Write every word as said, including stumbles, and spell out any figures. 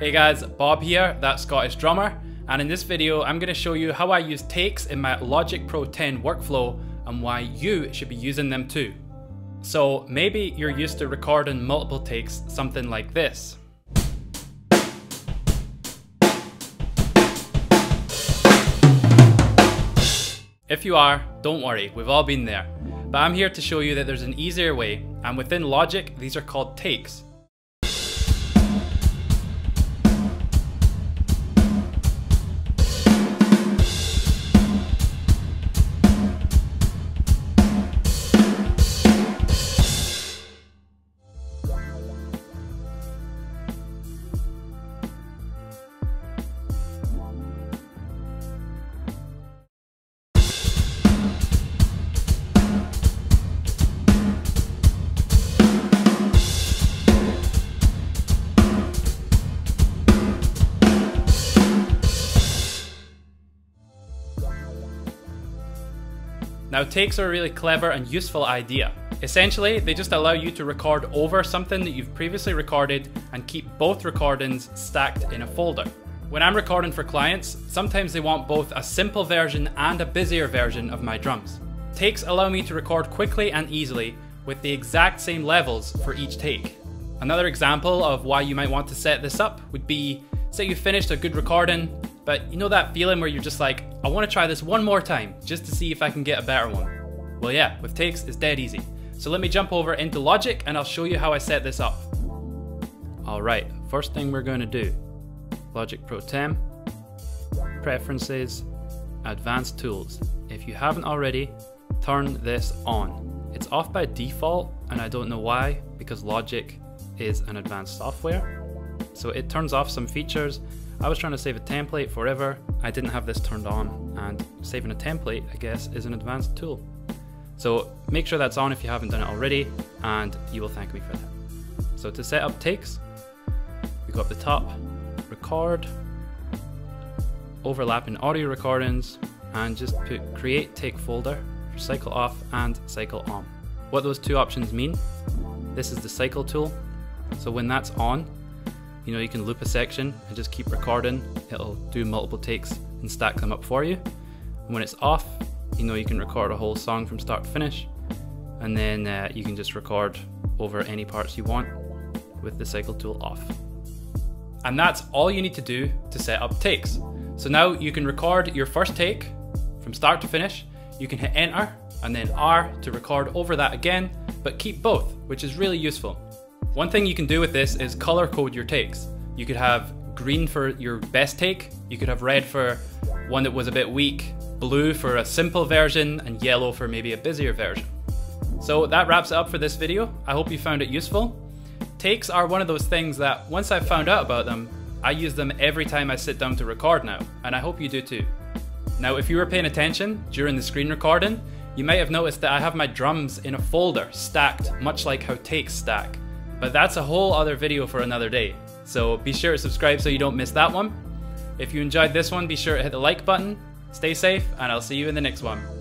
Hey guys, Bob here, that Scottish drummer, and in this video I'm going to show you how I use takes in my Logic Pro X workflow and why you should be using them too. So maybe you're used to recording multiple takes, something like this. If you are, don't worry, we've all been there. But I'm here to show you that there's an easier way, and within Logic these are called takes. Now, takes are a really clever and useful idea. Essentially, they just allow you to record over something that you've previously recorded and keep both recordings stacked in a folder. When I'm recording for clients, sometimes they want both a simple version and a busier version of my drums. Takes allow me to record quickly and easily with the exact same levels for each take. Another example of why you might want to set this up would be, say you finished a good recording, but you know that feeling where you're just like, I want to try this one more time just to see if I can get a better one. Well yeah, with takes it's dead easy. So let me jump over into Logic and I'll show you how I set this up. Alright, first thing we're going to do, Logic Pro X, Preferences, Advanced Tools. If you haven't already, turn this on. It's off by default and I don't know why, because Logic is an advanced software. So it turns off some features. I was trying to save a template forever. I didn't have this turned on, and saving a template, I guess, is an advanced tool. So make sure that's on if you haven't done it already, and you will thank me for that. So to set up takes, we go up the top, record, overlapping audio recordings, and just put create take folder for cycle off and cycle on. What those two options mean, this is the cycle tool. So when that's on, you know, you can loop a section and just keep recording. It'll do multiple takes and stack them up for you. And when it's off, you know, you can record a whole song from start to finish. And then uh, you can just record over any parts you want with the cycle tool off. And that's all you need to do to set up takes. So now you can record your first take from start to finish. You can hit enter and then R to record over that again, but keep both, which is really useful. One thing you can do with this is color code your takes. You could have green for your best take, you could have red for one that was a bit weak, blue for a simple version, and yellow for maybe a busier version. So that wraps it up for this video. I hope you found it useful. Takes are one of those things that once I've found out about them, I use them every time I sit down to record now, and I hope you do too. Now, if you were paying attention during the screen recording, you might have noticed that I have my drums in a folder stacked, much like how takes stack. But that's a whole other video for another day, so be sure to subscribe so you don't miss that one. If you enjoyed this one, be sure to hit the like button. Stay safe, and I'll see you in the next one.